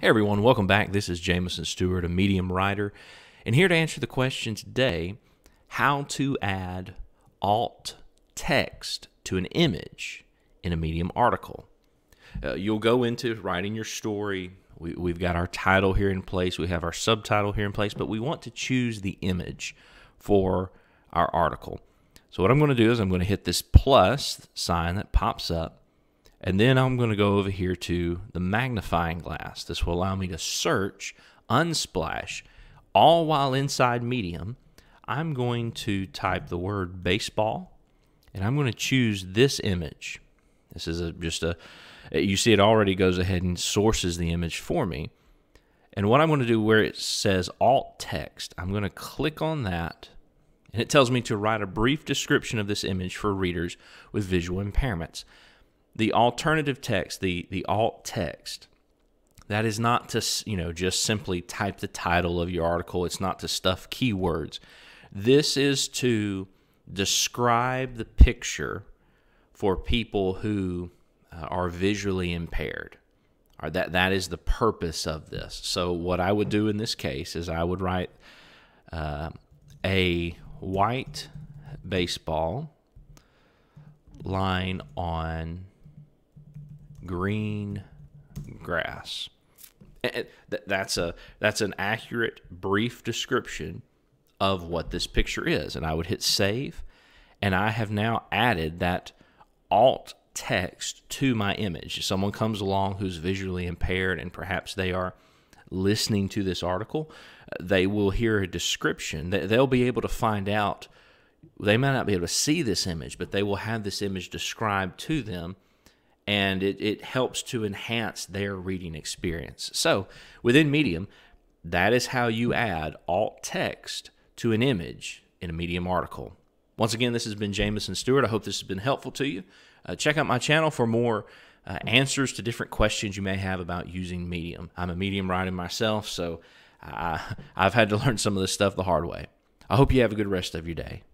Hey everyone, welcome back. This is Jameson Stewart, a Medium writer, and here to answer the question today, how to add alt text to an image in a Medium article. You'll go into writing your story. We've got our title here in place, we have our subtitle here in place, but we want to choose the image for our article. So what I'm going to do is I'm going to hit this plus sign that pops up, and then I'm going to go over here to the magnifying glass. This will allow me to search Unsplash. All while inside Medium, I'm going to type the word baseball, and I'm going to choose this image. This is you see it already goes ahead and sources the image for me. And what I'm going to do where it says alt text, I'm going to click on that, and it tells me to write a brief description of this image for readers with visual impairments. The alternative text, the alt text, that is not to, just simply type the title of your article. It's not to stuff keywords. This is to describe the picture for people who are visually impaired. All right, that is the purpose of this. So what I would do in this case is I would write a white baseball lying on green grass. That's an accurate, brief description of what this picture is. And I would hit save, and I have now added that alt text to my image. If someone comes along who's visually impaired and perhaps they are listening to this article, they will hear a description. They'll be able to find out. They might not be able to see this image, but they will have this image described to them, and it helps to enhance their reading experience. So within Medium, that is how you add alt text to an image in a Medium article. Once again, this has been Jameson Stewart. I hope this has been helpful to you. Check out my channel for more answers to different questions you may have about using Medium. I'm a Medium writer myself, so I've had to learn some of this stuff the hard way. I hope you have a good rest of your day.